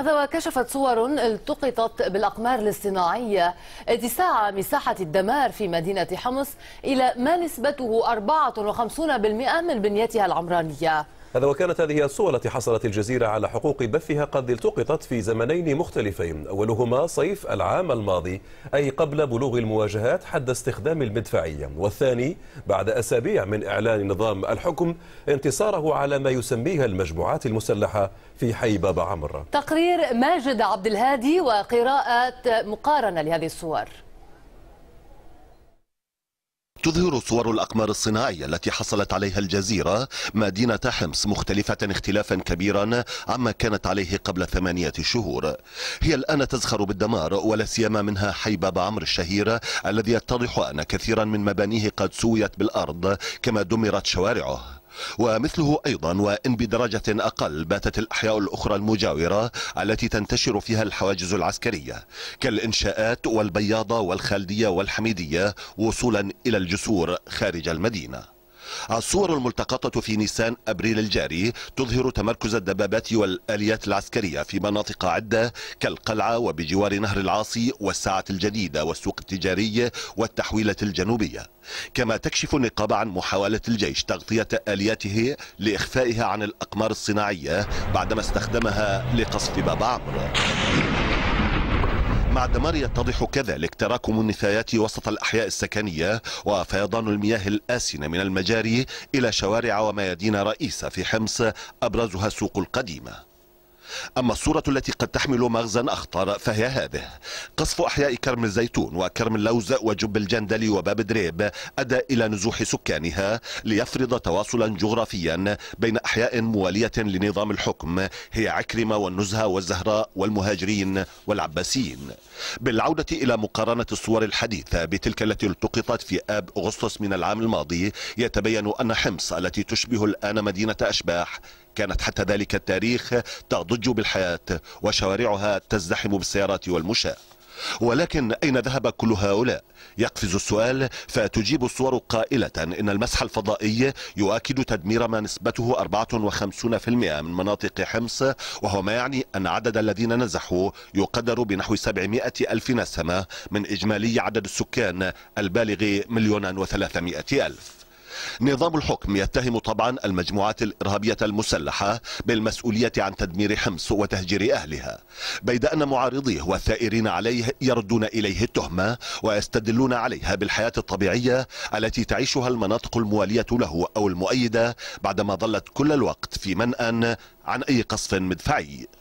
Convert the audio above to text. هذا وكشفت صور التقطت بالأقمار الاصطناعية اتساع مساحة الدمار في مدينة حمص إلى ما نسبته 54% من بنيتها العمرانية. هذا وكانت هذه الصور التي حصلت الجزيرة على حقوق بثها قد التقطت في زمنين مختلفين، أولهما صيف العام الماضي أي قبل بلوغ المواجهات حد استخدام المدفعية، والثاني بعد أسابيع من إعلان نظام الحكم انتصاره على ما يسميها المجموعات المسلحة في حي بابا عمر. تقرير ماجد عبد الهادي وقراءة مقارنة لهذه الصور. تظهر صور الأقمار الصناعية التي حصلت عليها الجزيرة مدينة حمص مختلفة اختلافا كبيرا عما كانت عليه قبل 8 شهور. هي الآن تزخر بالدمار، ولا سيما منها حي بابا عمر الشهير الذي يتضح أن كثيرا من مبانيه قد سويت بالأرض كما دمرت شوارعه، ومثله أيضا وإن بدرجة أقل باتت الأحياء الأخرى المجاورة التي تنتشر فيها الحواجز العسكرية كالإنشاءات والبياضة والخالدية والحميدية وصولا إلى الجسور خارج المدينة. الصور الملتقطة في نيسان أبريل الجاري تظهر تمركز الدبابات والآليات العسكرية في مناطق عدة كالقلعة وبجوار نهر العاصي والساعة الجديدة والسوق التجاري والتحويلة الجنوبية، كما تكشف النقابة عن محاولة الجيش تغطية آلياته لإخفائها عن الأقمار الصناعية بعدما استخدمها لقصف بابا عمر. مع الدمار يتضح كذلك تراكم النفايات وسط الأحياء السكنية وفيضان المياه الآسنة من المجاري إلى شوارع وميادين رئيسة في حمص أبرزها السوق القديمة. أما الصورة التي قد تحمل مغزى أخطر فهي هذه: قصف أحياء كرم الزيتون وكرم اللوز وجب الجندل وباب دريب أدى إلى نزوح سكانها ليفرض تواصلا جغرافيا بين أحياء موالية لنظام الحكم هي عكرمة والنزهة والزهراء والمهاجرين والعباسيين. بالعودة إلى مقارنة الصور الحديثة بتلك التي التقطت في آب أغسطس من العام الماضي يتبين أن حمص التي تشبه الآن مدينة أشباح كانت حتى ذلك التاريخ تضج بالحياة وشوارعها تزدحم بالسيارات والمشاة. ولكن أين ذهب كل هؤلاء؟ يقفز السؤال، فتجيب الصور قائلة إن المسح الفضائي يؤكد تدمير ما نسبته 54% من مناطق حمص، وهو ما يعني أن عدد الذين نزحوا يقدر بنحو 700,000 نسمة من إجمالي عدد السكان البالغ 1,300,000. نظام الحكم يتهم طبعا المجموعات الإرهابية المسلحة بالمسؤولية عن تدمير حمص وتهجير أهلها، بيد أن معارضيه والثائرين عليه يردون إليه التهمة ويستدلون عليها بالحياة الطبيعية التي تعيشها المناطق الموالية له أو المؤيدة بعدما ظلت كل الوقت في منأى عن أي قصف مدفعي.